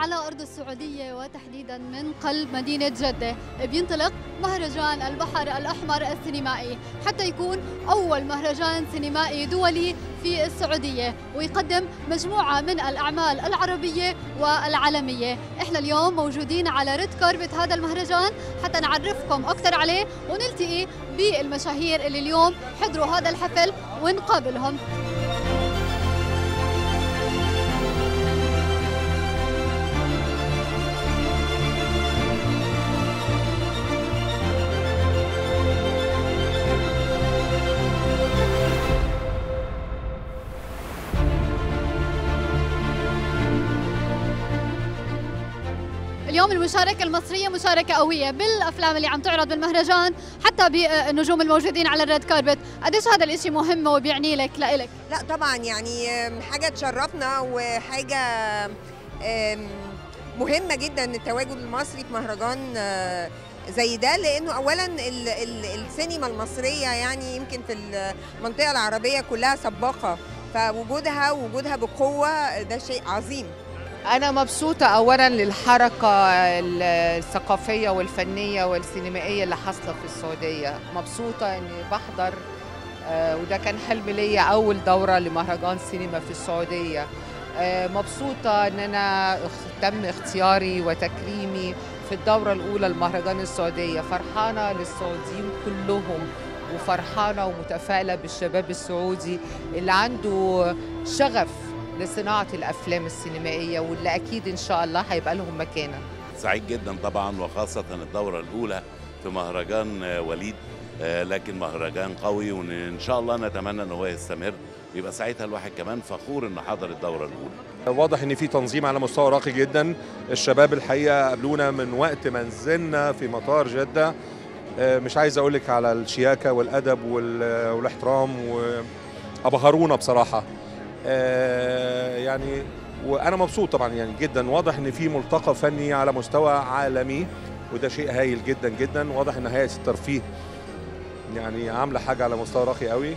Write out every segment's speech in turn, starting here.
على أرض السعودية وتحديدا من قلب مدينة جدة بينطلق مهرجان البحر الأحمر السينمائي حتى يكون أول مهرجان سينمائي دولي في السعودية، ويقدم مجموعة من الأعمال العربية والعالمية. إحنا اليوم موجودين على ريد كاربت هذا المهرجان حتى نعرفكم أكثر عليه ونلتقي بالمشاهير اللي اليوم حضروا هذا الحفل ونقابلهم. اليوم المشاركة المصرية مشاركة قوية بالأفلام اللي عم تعرض بالمهرجان حتى بالنجوم الموجودين على الريد كاربت، قديش هذا الإشي مهم وبيعني لك لإلك؟ لا طبعا يعني حاجة تشرفنا وحاجة مهمة جدا التواجد المصري في مهرجان زي ده، لأنه أولا السينما المصرية يعني يمكن في المنطقة العربية كلها سباقة، فوجودها بقوة ده شيء عظيم. أنا مبسوطة أولاً للحركة الثقافية والفنية والسينمائية اللي حاصلة في السعودية، مبسوطة إني بحضر وده كان حلم ليا أول دورة لمهرجان سينما في السعودية. مبسوطة إن أنا تم اختياري وتكريمي في الدورة الأولى لمهرجان السعودية، فرحانة للسعوديين كلهم وفرحانة ومتفائلة بالشباب السعودي اللي عنده شغف لصناعة الأفلام السينمائية واللي أكيد إن شاء الله هيبقى لهم مكانة. سعيد جدا طبعا، وخاصة الدورة الأولى في مهرجان وليد، لكن مهرجان قوي وإن شاء الله نتمنى إن هو يستمر، يبقى ساعتها الواحد كمان فخور إنه حضر الدورة الأولى. واضح إن في تنظيم على مستوى راقي جدا، الشباب الحقيقة قابلونا من وقت ما نزلنا في مطار جدة، مش عايز أقول لك على الشياكة والأدب والاحترام، وأبهرونا بصراحة. يعني وانا مبسوط طبعا يعني جدا، واضح ان في ملتقى فني على مستوى عالمي وده شيء هايل جدا جدا، واضح ان هيئه الترفيه يعني عامله حاجه على مستوى راقي قوي.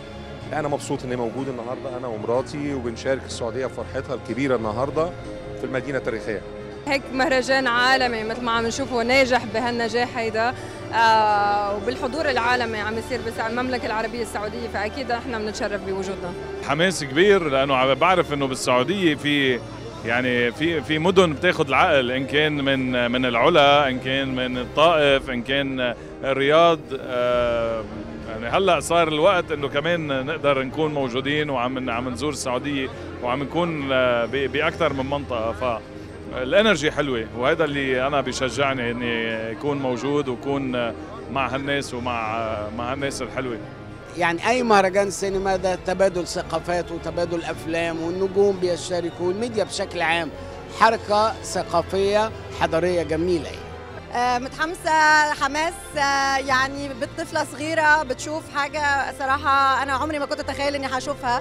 انا مبسوط اني موجود النهارده انا ومراتي، وبنشارك السعوديه في فرحتها الكبيره النهارده في المدينه التاريخيه. هيك مهرجان عالمي مثل ما عم نشوفه ناجح بهالنجاح هيدا، وبالحضور العالمي عم يصير بس على المملكه العربيه السعوديه، فاكيد احنا بنتشرف بوجودنا. حماس كبير لانه بعرف انه بالسعوديه في يعني في مدن بتاخذ العقل، ان كان من العلا، ان كان من الطائف، ان كان الرياض. يعني هلا صار الوقت انه كمان نقدر نكون موجودين وعم نزور السعوديه وعم نكون باكثر من منطقه، ف الانرجي حلوه، وهذا اللي انا بيشجعني اني اكون موجود وكون مع هالناس ومع هالناس الحلوه. يعني اي مهرجان سينما ده تبادل ثقافات وتبادل افلام، والنجوم بيشاركوا والميديا بشكل عام، حركه ثقافيه حضاريه جميله. متحمسه حماس يعني بالطفله صغيره بتشوف حاجه صراحه انا عمري ما كنت اتخيل اني هشوفها،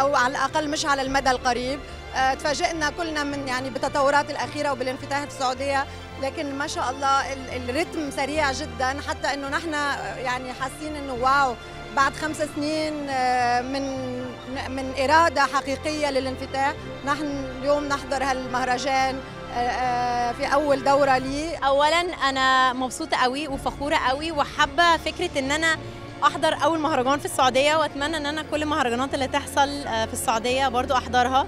او على الاقل مش على المدى القريب. تفاجئنا كلنا من يعني بالتطورات الاخيره وبالانفتاح في السعوديه، لكن ما شاء الله الرتم سريع جدا، حتى انه نحن يعني حاسين انه واو بعد 5 سنين من اراده حقيقيه للانفتاح، نحن اليوم نحضر هالمهرجان في اول دوره لي. اولا انا مبسوطه قوي وفخوره قوي، وحابه فكره ان انا احضر اول مهرجان في السعوديه، واتمنى ان انا كل المهرجانات اللي تحصل في السعوديه برضو احضرها،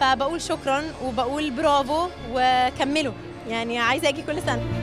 فبقول شكرا وبقول برافو وكملوا، يعني عايزه اجي كل سنه.